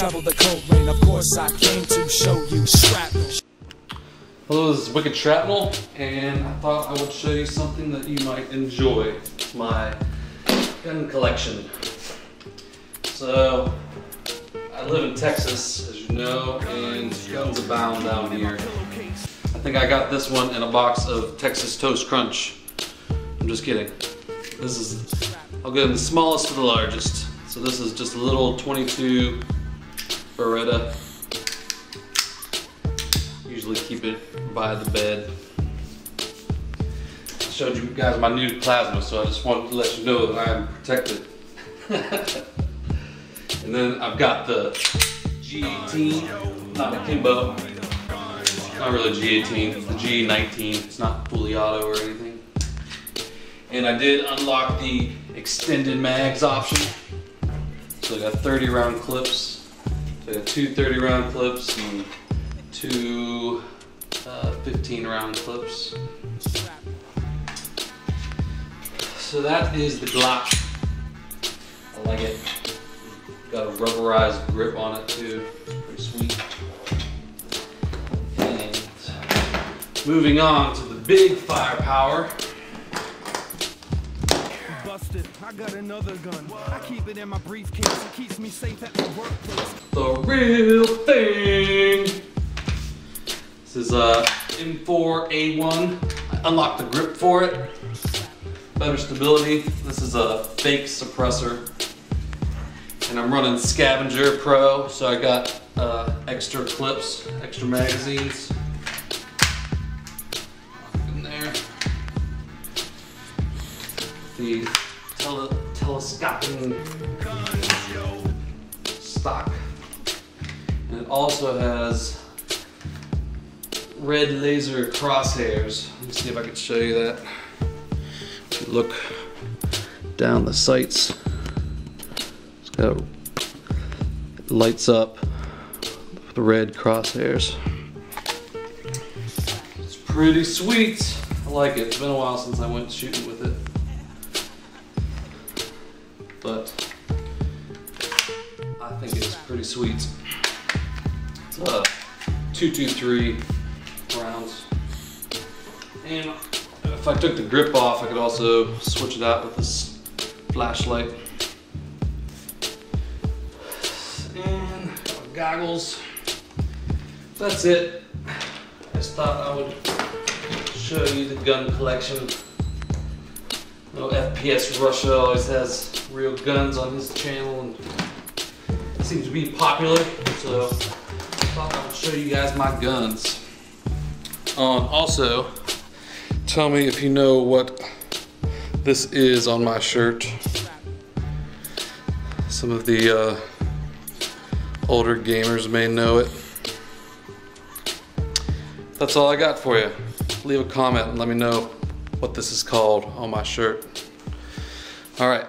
travel the cold lane. Of course I came to show you shrapnel. Hello, this is Wicked Shrapnel, and I thought I would show you something that you might enjoy. My gun collection. So, I live in Texas, as you know, and guns abound down here. I think I got this one in a box of Texas Toast Crunch. I'm just kidding. This is, I'll go from the smallest to the largest. So this is just a little 22 Beretta. Usually keep it by the bed. I showed you guys my new plasma, so I just wanted to let you know that I am protected. And then I've got the G18, not a Kimbo, not really G18, it's the G19, it's not fully auto or anything. And I did unlock the extended mags option. So I got 30 round clips. So I got two 30 round clips and two 15 round clips. So that is the Glock. I like it. Got a rubberized grip on it too. Pretty sweet. And moving on to the big firepower. I got another gun. I keep it in my briefcase. It keeps me safe at the workplace. The real thing. This is a M4A1. I unlocked the grip for it. Better stability. This is a fake suppressor. And I'm running Scavenger Pro, so I got extra clips, extra magazines. In there. The telescoping stock, and it also has red laser crosshairs. Let me see if I can show you that. If you look down the sights, it's got, it lights up with the red crosshairs. It's pretty sweet. I like it. It's been a while since I went shooting with it. But I think it's pretty sweet. It's 223 rounds. And if I took the grip off, I could also switch it out with this flashlight. And goggles. That's it. I just thought I would show you the gun collection. No, FPS Russia always has real guns on his channel and it seems to be popular, so I thought I would show you guys my guns. Also, tell me if you know what this is on my shirt. Some of the older gamers may know it. That's all I got for you. Leave a comment and let me know what this is called on my shirt. All right.